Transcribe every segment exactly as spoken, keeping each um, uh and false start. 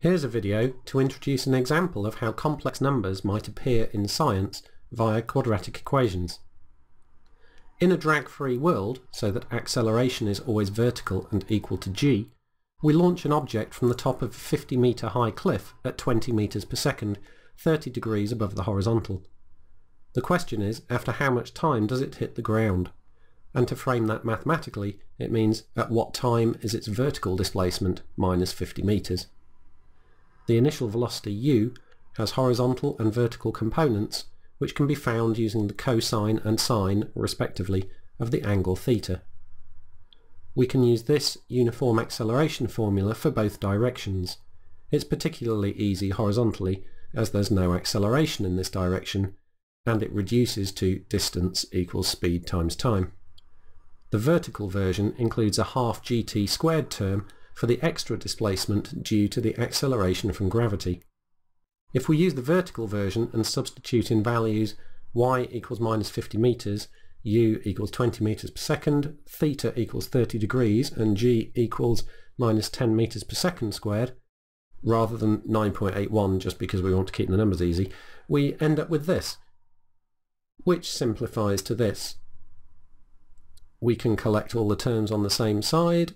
Here's a video to introduce an example of how complex numbers might appear in science via quadratic equations. In a drag-free world, so that acceleration is always vertical and equal to g, we launch an object from the top of a fifty metre high cliff at twenty metres per second, thirty degrees above the horizontal. The question is, after how much time does it hit the ground? And to frame that mathematically, it means at what time is its vertical displacement minus fifty metres. The initial velocity u has horizontal and vertical components, which can be found using the cosine and sine, respectively, of the angle theta. We can use this uniform acceleration formula for both directions. It's particularly easy horizontally, as there's no acceleration in this direction, and it reduces to distance equals speed times time. The vertical version includes a half gt squared term for the extra displacement due to the acceleration from gravity. If we use the vertical version and substitute in values y equals minus fifty metres, u equals twenty metres per second, theta equals thirty degrees, and g equals minus ten metres per second squared, rather than nine point eight one just because we want to keep the numbers easy, we end up with this, which simplifies to this. We can collect all the terms on the same side,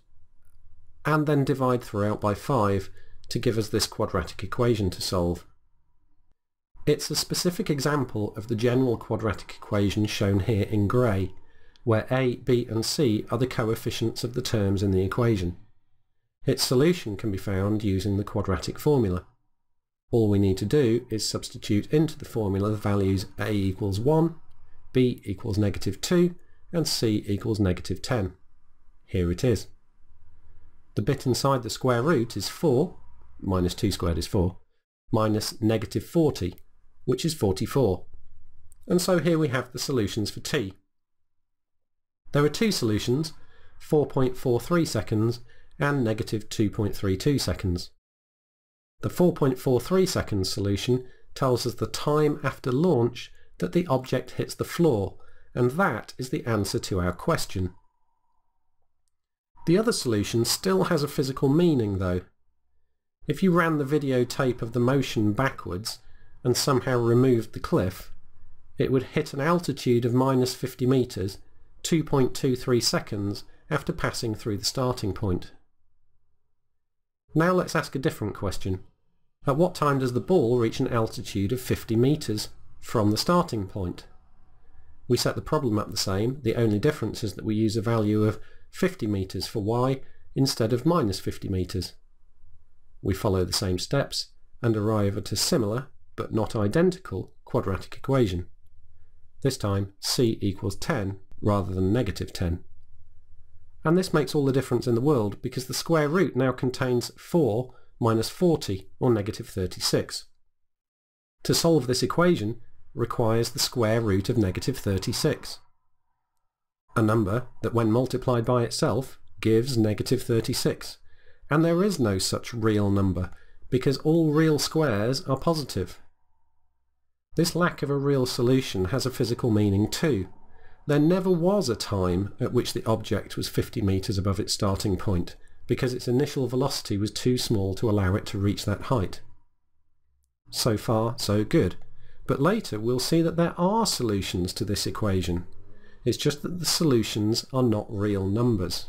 and then divide throughout by five to give us this quadratic equation to solve. It's a specific example of the general quadratic equation shown here in grey, where a, b and c are the coefficients of the terms in the equation. Its solution can be found using the quadratic formula. All we need to do is substitute into the formula the values a equals one, b equals negative two and c equals negative ten. Here it is. The bit inside the square root is four, minus two squared is four, minus negative forty, which is forty-four. And so here we have the solutions for t. There are two solutions, four point four three seconds and negative two point three two seconds. The four point four three seconds solution tells us the time after launch that the object hits the floor, and that is the answer to our question. The other solution still has a physical meaning though. If you ran the videotape of the motion backwards and somehow removed the cliff, it would hit an altitude of minus fifty metres, two point two three seconds after passing through the starting point. Now let's ask a different question. At what time does the ball reach an altitude of fifty metres from the starting point? We set the problem up the same, the only difference is that we use a value of fifty metres for y instead of minus fifty metres. We follow the same steps and arrive at a similar, but not identical, quadratic equation. This time c equals ten rather than negative ten. And this makes all the difference in the world because the square root now contains four minus forty or negative thirty-six. To solve this equation requires the square root of negative thirty-six. A number that when multiplied by itself gives negative thirty-six, and there is no such real number because all real squares are positive. This lack of a real solution has a physical meaning too. There never was a time at which the object was fifty metres above its starting point because its initial velocity was too small to allow it to reach that height. So far, so good, but later we'll see that there are solutions to this equation. It's just that the solutions are not real numbers.